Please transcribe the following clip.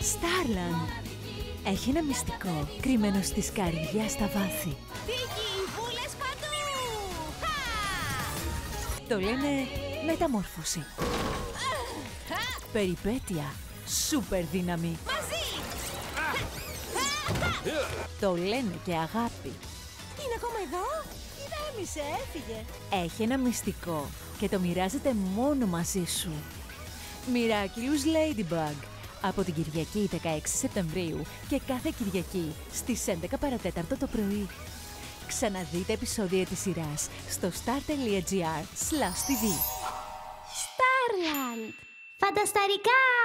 Starland έχει ένα μυστικό κρυμμένο στις καρδιάς στα βάθη. Πίκι, βούλες παντού! Το λένε μεταμόρφωση. Περιπέτεια, σούπερ δύναμη. Μαζί! Το λένε και αγάπη. Είναι ακόμα εδώ? Κοιτάμισε, έφυγε. Έχει ένα μυστικό και το μοιράζεται μόνο μαζί σου. Miraculous Ladybug. Από την Κυριακή 16 Σεπτεμβρίου και κάθε Κυριακή στις 11:15 το πρωί. Ξαναδείτε επεισόδια της σειράς στο star.gr/tv. Starland! Φαντασταρικά!